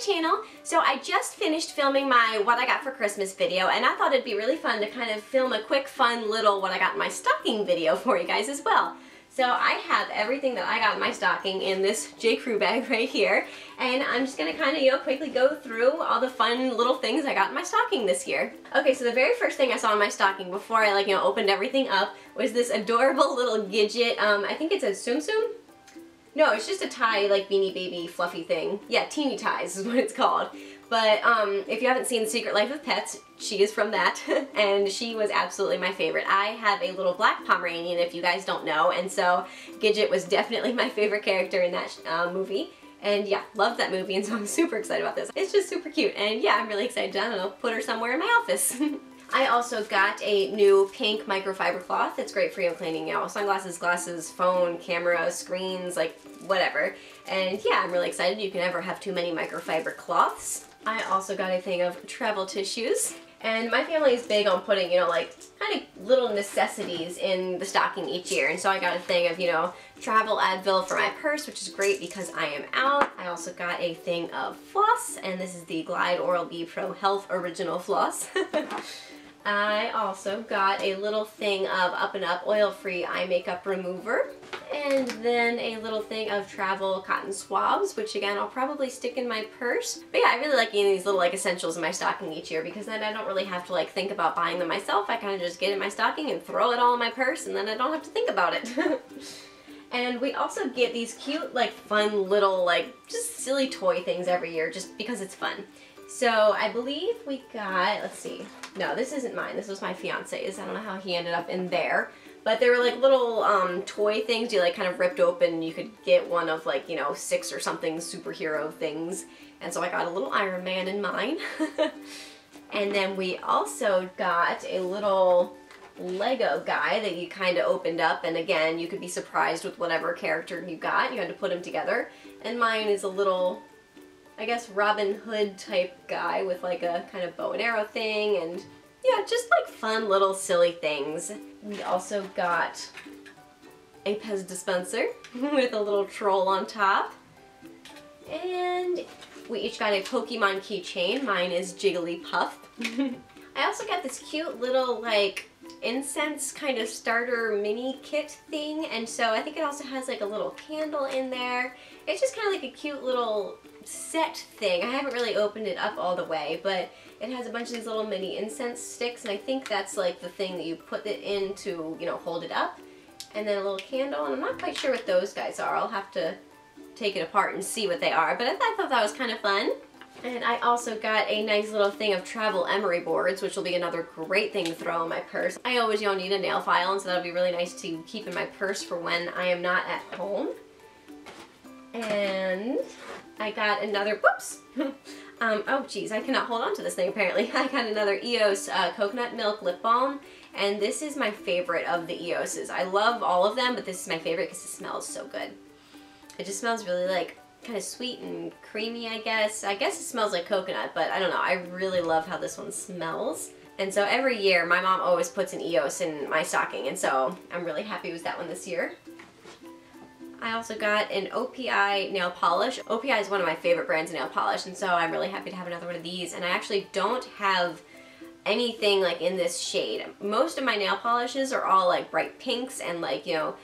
channel. So I just finished filming my what I got for Christmas video, and I thought it'd be really fun to kind of film a quick fun little what I got in my stocking video for you guys as well. So I have everything that I got in my stocking in this J.Crew bag right here, and I'm just gonna kind of, you know, quickly go through all the fun little things I got in my stocking this year. Okay, so the very first thing I saw in my stocking before I, like, you know, opened everything up was this adorable little Gidget. I think it's a Tsum Tsum? No, it's just a tie, like, Beanie Baby fluffy thing. Yeah, Teeny Ties is what it's called. But if you haven't seen The Secret Life of Pets, she is from that, and she was absolutely my favorite. I have a little black Pomeranian, if you guys don't know, and so Gidget was definitely my favorite character in that movie. And yeah, loved that movie, and so I'm super excited about this. It's just super cute, and yeah, I'm really excited to, I don't know, put her somewhere in my office. I also got a new pink microfiber cloth. It's great for, you know, cleaning out sunglasses, glasses, phone, camera, screens, like whatever. And yeah, I'm really excited. You can never have too many microfiber cloths. I also got a thing of travel tissues. And my family is big on putting, you know, like, kind of little necessities in the stocking each year. And so I got a thing of, you know, travel Advil for my purse, which is great because I am out. I also got a thing of floss, and this is the Glide Oral-B Pro Health Original Floss. I also got a little thing of Up and Up oil-free eye makeup remover, and then a little thing of travel cotton swabs, which again I'll probably stick in my purse. But yeah, I really like getting these little, like, essentials in my stocking each year, because then I don't really have to, like, think about buying them myself. I kind of just get in my stocking and throw it all in my purse, and then I don't have to think about it. And we also get these cute, like, fun little, like, just silly toy things every year just because it's fun. So I believe we got, let's see, no, this isn't mine, this was my fiance's. I don't know how he ended up in there, but they were like little toy things you, like, kind of ripped open. You could get one of, like, you know, 6 or something superhero things, and so I got a little Iron Man in mine. And then we also got a little Lego guy that you kind of opened up, and again, you could be surprised with whatever character you got. You had to put them together, and mine is a little, I guess, Robin Hood type guy with, like, a kind of bow and arrow thing, and yeah, just, like, fun little silly things. We also got a Pez dispenser with a little troll on top, and we each got a Pokemon keychain. Mine is Jigglypuff. I also got this cute little, like, incense kind of starter mini kit thing, and so I think it also has, like, a little candle in there. It's just kind of like a cute little set thing. I haven't really opened it up all the way, but it has a bunch of these little mini incense sticks, and I think that's, like, the thing that you put it in to, you know, hold it up, and then a little candle, and I'm not quite sure what those guys are. I'll have to take it apart and see what they are, but I thought that was kind of fun. And I also got a nice little thing of travel emery boards, which will be another great thing to throw in my purse. I always, y'all, need a nail file, and so that'll be really nice to keep in my purse for when I am not at home. And I got another, whoops, oh geez, I cannot hold on to this thing apparently. I got another EOS coconut milk lip balm, and this is my favorite of the EOS's. I love all of them, but this is my favorite because it smells so good. It just smells really, like, kind of sweet and creamy, I guess. I guess it smells like coconut, but I don't know. I really love how this one smells. And so every year, my mom always puts an EOS in my stocking, and so I'm really happy with that one this year. I also got an OPI nail polish. OPI is one of my favorite brands of nail polish, and so I'm really happy to have another one of these. And I actually don't have anything, like, in this shade. Most of my nail polishes are all, like, bright pinks and, like, you know,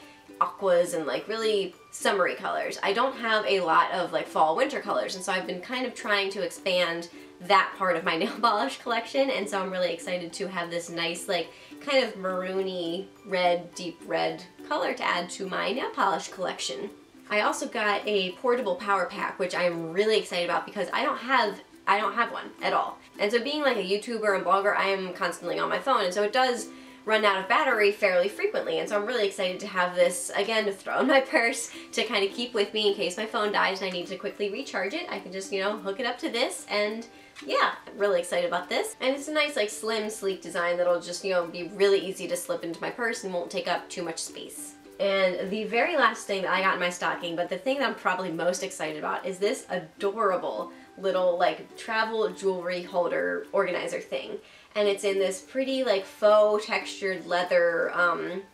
aquas and, like, really summery colors. I don't have a lot of, like, fall winter colors, and so I've been kind of trying to expand that part of my nail polish collection, and so I'm really excited to have this nice, like, kind of maroony red, deep red color to add to my nail polish collection. I also got a portable power pack, which I'm really excited about because I don't have one at all. And so being, like, a YouTuber and blogger, I am constantly on my phone, and so it does run out of battery fairly frequently, and so I'm really excited to have this, again, to throw in my purse to kind of keep with me in case my phone dies and I need to quickly recharge it. I can just, you know, hook it up to this, and yeah, I'm really excited about this. And it's a nice, like, slim, sleek design that'll just, you know, be really easy to slip into my purse and won't take up too much space. And the very last thing that I got in my stocking, but the thing that I'm probably most excited about, is this adorable little, like, travel jewelry holder organizer thing. And it's in this pretty, like, faux textured leather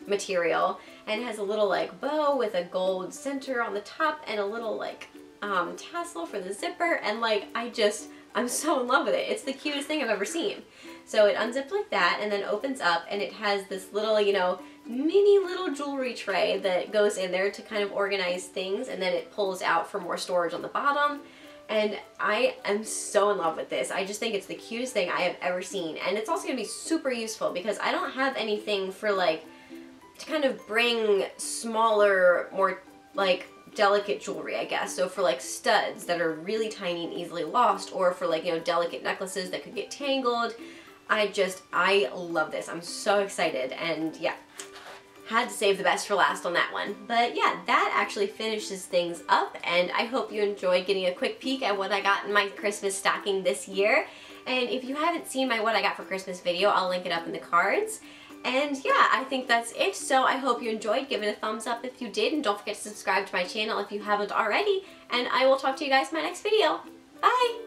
material, and it has a little, like, bow with a gold center on the top and a little, like, tassel for the zipper, and like I'm so in love with it. It's the cutest thing I've ever seen. So it unzips like that and then opens up, and it has this little, you know, mini little jewelry tray that goes in there to kind of organize things, and then it pulls out for more storage on the bottom. And I am so in love with this. I just think it's the cutest thing I have ever seen. And it's also gonna be super useful because I don't have anything for like, to kind of bring smaller, more like delicate jewelry, I guess. So for like studs that are really tiny and easily lost, or for like, you know, delicate necklaces that could get tangled. I love this. I'm so excited, and yeah, had to save the best for last on that one. But yeah, that actually finishes things up, and I hope you enjoyed getting a quick peek at what I got in my Christmas stocking this year. And if you haven't seen my What I Got for Christmas video, I'll link it up in the cards. And yeah, I think that's it. So I hope you enjoyed. Give it a thumbs up if you did, and don't forget to subscribe to my channel if you haven't already. And I will talk to you guys in my next video. Bye!